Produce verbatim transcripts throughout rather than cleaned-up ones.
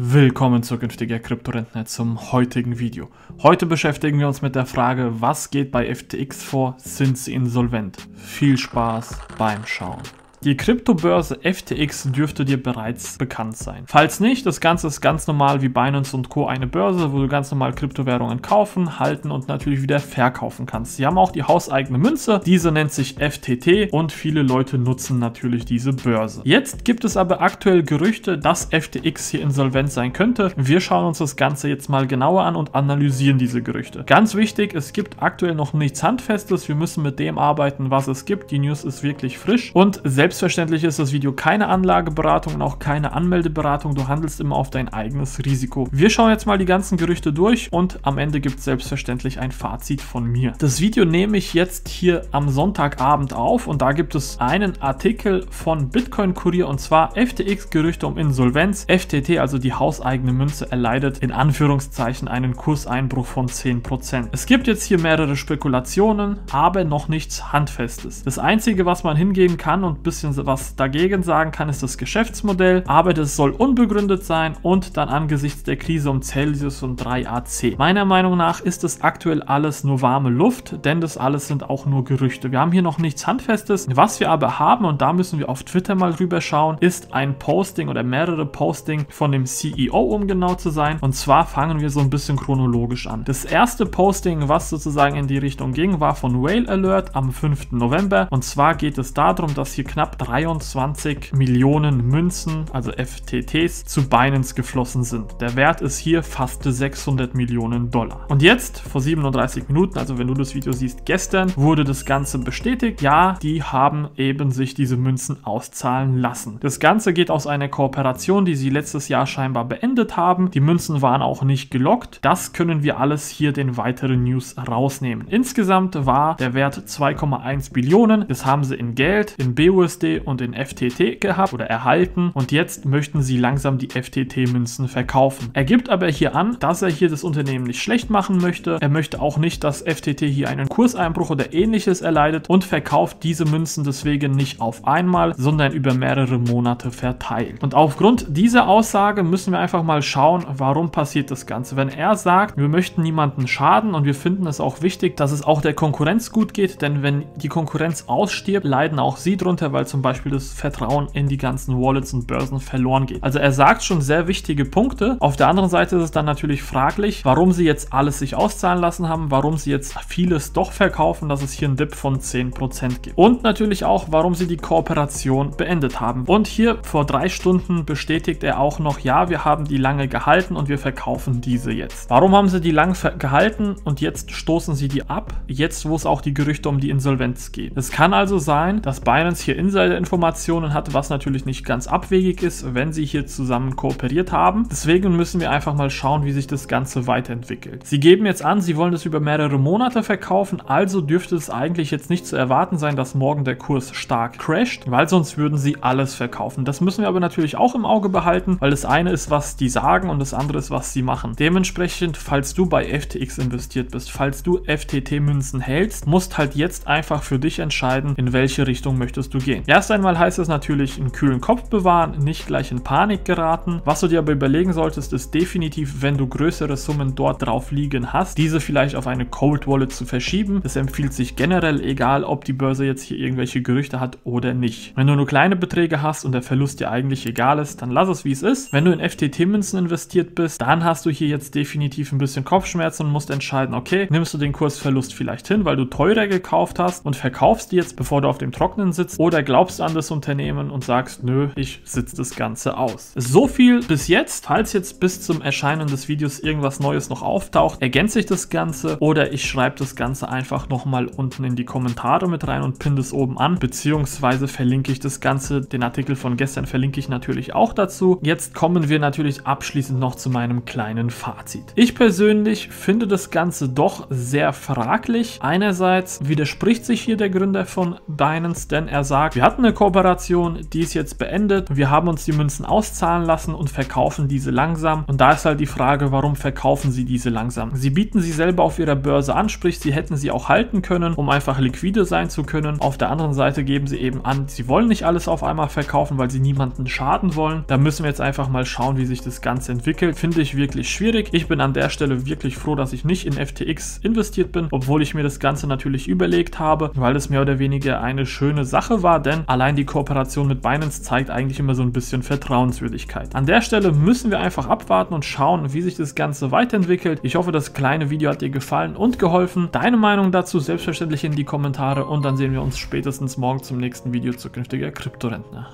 Willkommen zukünftiger Kryptorentner zum heutigen Video. Heute beschäftigen wir uns mit der Frage, was geht bei F T X vor, sind sie insolvent? Viel Spaß beim Schauen. Die Kryptobörse F T X dürfte dir bereits bekannt sein. Falls nicht, das Ganze ist ganz normal wie Binance und Co. eine Börse, wo du ganz normal Kryptowährungen kaufen, halten und natürlich wieder verkaufen kannst. Sie haben auch die hauseigene Münze, diese nennt sich F T T und viele Leute nutzen natürlich diese Börse. Jetzt gibt es aber aktuell Gerüchte, dass F T X hier insolvent sein könnte. Wir schauen uns das Ganze jetzt mal genauer an und analysieren diese Gerüchte. Ganz wichtig, es gibt aktuell noch nichts Handfestes, wir müssen mit dem arbeiten, was es gibt. Die News ist wirklich frisch und selbst Selbstverständlich ist das Video keine Anlageberatung und auch keine Anmeldeberatung. Du handelst immer auf dein eigenes Risiko. Wir schauen jetzt mal die ganzen Gerüchte durch und am Ende gibt es selbstverständlich ein Fazit von mir. Das Video nehme ich jetzt hier am Sonntagabend auf und da gibt es einen Artikel von Bitcoin Kurier und zwar F T X-Gerüchte um Insolvenz. F T T, also die hauseigene Münze, erleidet in Anführungszeichen einen Kurseinbruch von zehn Prozent. Es gibt jetzt hier mehrere Spekulationen, aber noch nichts Handfestes. Das Einzige, was man hingeben kann und bis was dagegen sagen kann, ist das Geschäftsmodell, aber das soll unbegründet sein und dann angesichts der Krise um Celsius und drei A C. Meiner Meinung nach ist das aktuell alles nur warme Luft, denn das alles sind auch nur Gerüchte. Wir haben hier noch nichts Handfestes. Was wir aber haben, und da müssen wir auf Twitter mal rüber schauen, ist ein Posting oder mehrere Posting von dem C E O, um genau zu sein. Und zwar fangen wir so ein bisschen chronologisch an. Das erste Posting, was sozusagen in die Richtung ging, war von Whale Alert am fünften November. Und zwar geht es darum, dass hier knapp dreiundzwanzig Millionen Münzen, also F T Ts, zu Binance geflossen sind. Der Wert ist hier fast sechshundert Millionen Dollar. Und jetzt, vor siebenunddreißig Minuten, also wenn du das Video siehst, gestern, wurde das Ganze bestätigt. Ja, die haben eben sich diese Münzen auszahlen lassen. Das Ganze geht aus einer Kooperation, die sie letztes Jahr scheinbar beendet haben. Die Münzen waren auch nicht gelockt. Das können wir alles hier den weiteren News rausnehmen. Insgesamt war der Wert zwei Komma eins Billionen. Das haben sie in Geld, in B U S D und in F T T gehabt oder erhalten und jetzt möchten sie langsam die F T T-Münzen verkaufen. Er gibt aber hier an, dass er hier das Unternehmen nicht schlecht machen möchte. Er möchte auch nicht, dass F T T hier einen Kurseinbruch oder ähnliches erleidet und verkauft diese Münzen deswegen nicht auf einmal, sondern über mehrere Monate verteilt. Und aufgrund dieser Aussage müssen wir einfach mal schauen, warum passiert das Ganze. Wenn er sagt, wir möchten niemanden schaden und wir finden es auch wichtig, dass es auch der Konkurrenz gut geht, denn wenn die Konkurrenz ausstirbt, leiden auch sie drunter, weil weil zum Beispiel das Vertrauen in die ganzen Wallets und Börsen verloren geht. Also er sagt schon sehr wichtige Punkte. Auf der anderen Seite ist es dann natürlich fraglich, warum sie jetzt alles sich auszahlen lassen haben, warum sie jetzt vieles doch verkaufen, dass es hier einen Dip von zehn Prozent gibt. Und natürlich auch, warum sie die Kooperation beendet haben. Und hier vor drei Stunden bestätigt er auch noch, ja, wir haben die lange gehalten und wir verkaufen diese jetzt. Warum haben sie die lange gehalten und jetzt stoßen sie die ab? Jetzt, wo es auch die Gerüchte um die Insolvenz geht. Es kann also sein, dass Binance hier in Insider-Informationen hat, was natürlich nicht ganz abwegig ist, wenn sie hier zusammen kooperiert haben. Deswegen müssen wir einfach mal schauen, wie sich das Ganze weiterentwickelt. Sie geben jetzt an, sie wollen das über mehrere Monate verkaufen, also dürfte es eigentlich jetzt nicht zu erwarten sein, dass morgen der Kurs stark crasht, weil sonst würden sie alles verkaufen. Das müssen wir aber natürlich auch im Auge behalten, weil das eine ist, was die sagen und das andere ist, was sie machen. Dementsprechend, falls du bei F T X investiert bist, falls du F T T-Münzen hältst, musst halt jetzt einfach für dich entscheiden, in welche Richtung möchtest du gehen. Erst einmal heißt es natürlich, einen kühlen Kopf bewahren, nicht gleich in Panik geraten. Was du dir aber überlegen solltest, ist definitiv, wenn du größere Summen dort drauf liegen hast, diese vielleicht auf eine Cold Wallet zu verschieben. Das empfiehlt sich generell, egal ob die Börse jetzt hier irgendwelche Gerüchte hat oder nicht. Wenn du nur kleine Beträge hast und der Verlust dir eigentlich egal ist, dann lass es wie es ist. Wenn du in F T T-Münzen investiert bist, dann hast du hier jetzt definitiv ein bisschen Kopfschmerzen und musst entscheiden, okay, nimmst du den Kursverlust vielleicht hin, weil du teurer gekauft hast und verkaufst die jetzt, bevor du auf dem Trockenen sitzt, oder glaubst an das Unternehmen und sagst, nö, ich sitze das Ganze aus. So viel bis jetzt. Falls jetzt bis zum Erscheinen des Videos irgendwas Neues noch auftaucht, ergänze ich das Ganze oder ich schreibe das Ganze einfach nochmal unten in die Kommentare mit rein und pinne es oben an, beziehungsweise verlinke ich das Ganze. Den Artikel von gestern verlinke ich natürlich auch dazu. Jetzt kommen wir natürlich abschließend noch zu meinem kleinen Fazit. Ich persönlich finde das Ganze doch sehr fraglich. Einerseits widerspricht sich hier der Gründer von Binance, denn er sagt, wir hatten eine Kooperation, die ist jetzt beendet. Wir haben uns die Münzen auszahlen lassen und verkaufen diese langsam. Und da ist halt die Frage, warum verkaufen sie diese langsam? Sie bieten sie selber auf ihrer Börse an, sprich, sie hätten sie auch halten können, um einfach liquide sein zu können. Auf der anderen Seite geben sie eben an, sie wollen nicht alles auf einmal verkaufen, weil sie niemanden schaden wollen. Da müssen wir jetzt einfach mal schauen, wie sich das Ganze entwickelt. Finde ich wirklich schwierig. Ich bin an der Stelle wirklich froh, dass ich nicht in F T X investiert bin, obwohl ich mir das Ganze natürlich überlegt habe, weil es mehr oder weniger eine schöne Sache war, denn allein die Kooperation mit Binance zeigt eigentlich immer so ein bisschen Vertrauenswürdigkeit. An der Stelle müssen wir einfach abwarten und schauen, wie sich das Ganze weiterentwickelt. Ich hoffe, das kleine Video hat dir gefallen und geholfen. Deine Meinung dazu selbstverständlich in die Kommentare und dann sehen wir uns spätestens morgen zum nächsten Video zukünftiger Kryptorentner.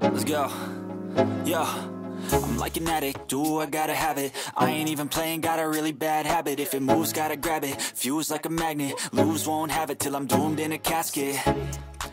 Let's go. Yeah. I'm like an addict, do I gotta have it. I ain't even playing, got a really bad habit. If it moves, gotta grab it, fuse like a magnet. Lose, won't have it till I'm doomed in a casket.